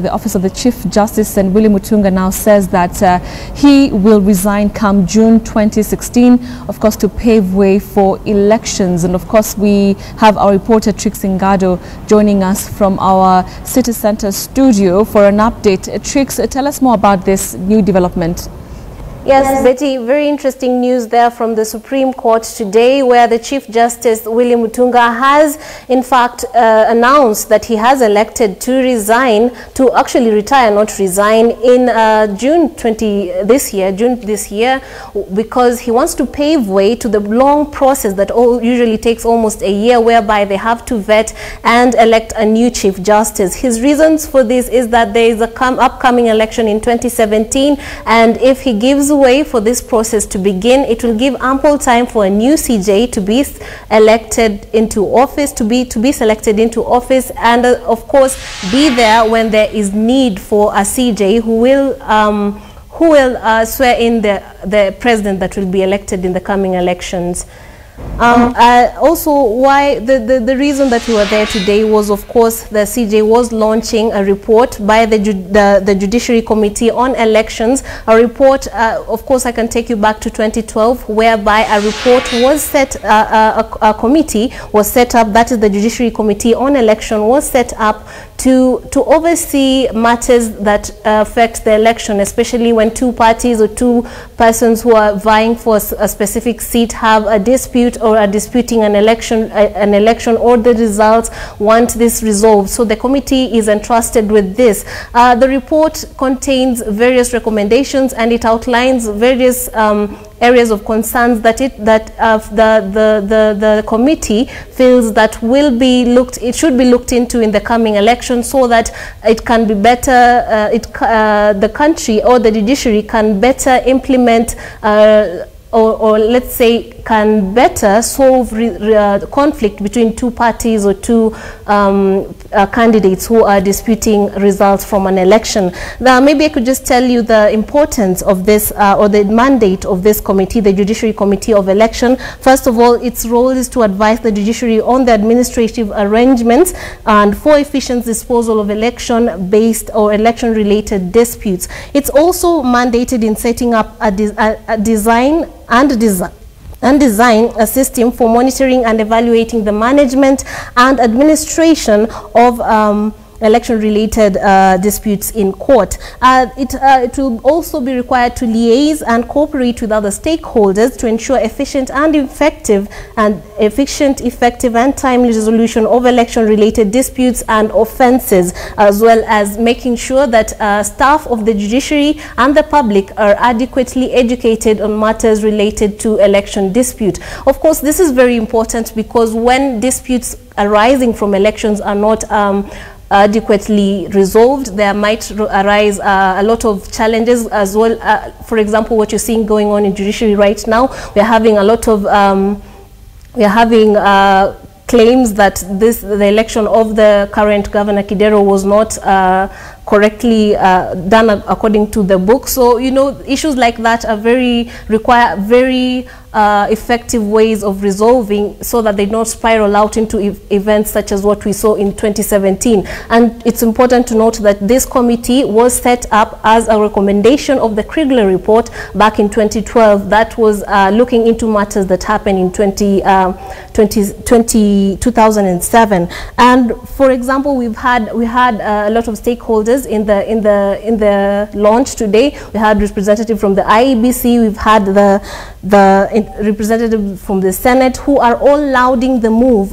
the Office of the Chief Justice, and William Mutunga now says that he will resign come June 2016, of course, to pave way for elections. And of course, we have our reporter Trix Ngado joining us from our city centre studio for an update. Trix, tell us more about this new development. Yes, Betty, very interesting news there from the Supreme Court today, where the Chief Justice William Mutunga has in fact announced that he has elected to resign, to actually retire, not resign, in June this year, because he wants to pave way to the long process that usually takes almost a year, whereby they have to vet and elect a new Chief Justice. His reasons for this is that there is a upcoming election in 2017, and if he gives way for this process to begin, it will give ample time for a new CJ to be elected into office, to be selected into office, and of course be there when there is need for a CJ who will swear in the president that will be elected in the coming elections. Also, why the reason that we were there today was, of course, the CJ was launching a report by the Judiciary Committee on Elections, a report, of course, I can take you back to 2012, whereby a report was set, a committee was set up, that is the Judiciary Committee on Election was set up to oversee matters that affect the election, especially when two parties or two persons who are vying for a specific seat have a dispute or are disputing an election or the results, want this resolved. So the committee is entrusted with this. The report contains various recommendations, and it outlines various areas of concerns that the committee feels that should be looked into in the coming election, so that it can be better, the country or the judiciary can better implement or let's say can better solve the conflict between two parties or two candidates who are disputing results from an election. Now, maybe I could just tell you the importance of this or the mandate of this committee, the Judiciary Committee of Election. First of all, its role is to advise the judiciary on the administrative arrangements and for efficient disposal of election-based or election-related disputes. It's also mandated in setting up a design a system for monitoring and evaluating the management and administration of election-related disputes in court. It will also be required to liaise and cooperate with other stakeholders to ensure efficient, effective, and timely resolution of election-related disputes and offences, as well as making sure that staff of the judiciary and the public are adequately educated on matters related to election dispute. Of course, this is very important because when disputes arising from elections are not adequately resolved, there might arise a lot of challenges as well. For example, what you're seeing going on in judiciary right now, we're having a lot of claims that the election of the current governor Kidero was not correctly done according to the book. So, you know, issues like that are require very effective ways of resolving, so that they don't spiral out into events such as what we saw in 2017. And it's important to note that this committee was set up as a recommendation of the Krigler report back in 2012 that was looking into matters that happened in 2007. And for example, we had a lot of stakeholders in the launch today. We had representative from the IEBC. We've had the representative from the Senate, who are all lauding the move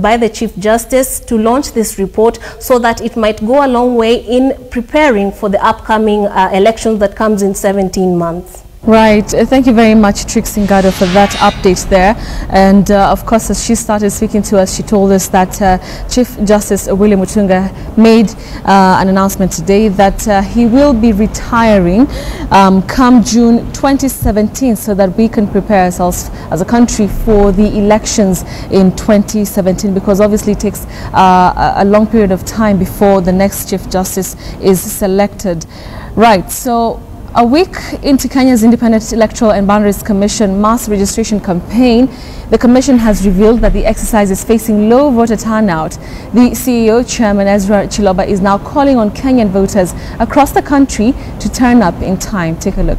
by the Chief Justice to launch this report, so that it might go a long way in preparing for the upcoming election that comes in 17 months. Right. Thank you very much, Trix Ngado, for that update there. And of course, as she started speaking to us, she told us that Chief Justice William Mutunga made an announcement today that he will be retiring come June 2017, so that we can prepare ourselves as a country for the elections in 2017, because obviously it takes a long period of time before the next Chief Justice is selected. Right. So A week into Kenya's Independent Electoral and Boundaries Commission mass registration campaign, the commission has revealed that the exercise is facing low voter turnout. The CEO, Chairman Ezra Chiloba, is now calling on Kenyan voters across the country to turn up in time. Take a look.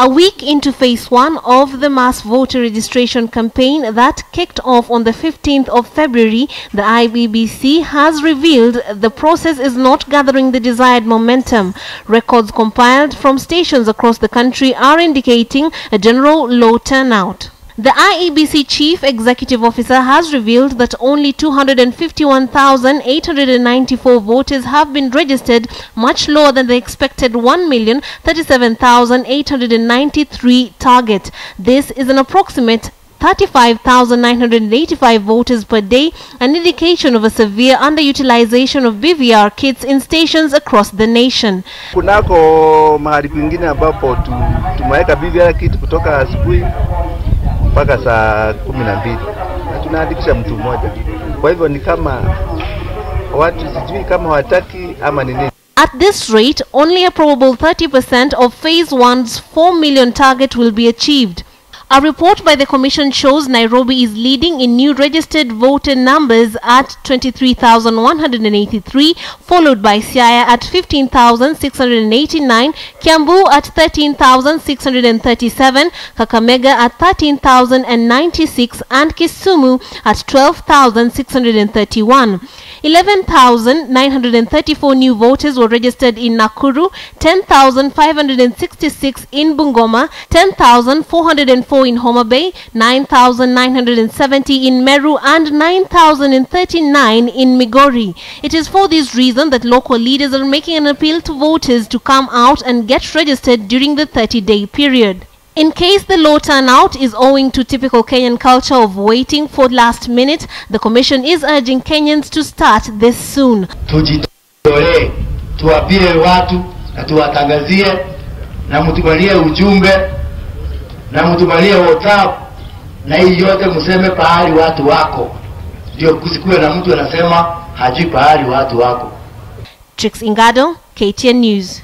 A week into phase one of the mass voter registration campaign that kicked off on the 15th of February, the IEBC has revealed the process is not gathering the desired momentum. Records compiled from stations across the country are indicating a general low turnout. The IEBC Chief Executive Officer has revealed that only 251,894 voters have been registered, much lower than the expected 1,037,893 target. This is an approximate 35,985 voters per day, an indication of a severe underutilization of BVR kits in stations across the nation. Kunako mahali kwingine ambapo tumeweka BVR kit kutoka asubuhi mpaka saa 12 na tunaandikisha mtu mmoja. Kwa hivyo ni kama watu sijui kama hawataki ama nini. At this rate, only a probable 30% of phase 1's 4 million target will be achieved. A report by the Commission shows Nairobi is leading in new registered voter numbers at 23,183, followed by Siaya at 15,689, Kiambu at 13,637, Kakamega at 13,096 and Kisumu at 12,631. 11,934 new voters were registered in Nakuru, 10,566 in Bungoma, 10,404 in Homa Bay, 9,970 in Meru and 9,039 in Migori. It is for this reason that local leaders are making an appeal to voters to come out and get registered during the 30-day period. In case the low turnout is owing to typical Kenyan culture of waiting for last minute, the Commission is urging Kenyans to start this soon. Tujitolee, tuwapie watu, na tuwatangazie, na mtubalie ujumbe, na mtubalie WhatsApp, na hii yote museme pahali watu wako. Ndio kusikue na mtu anasema hajui pahali watu wako. Trix Ngado, KTN News.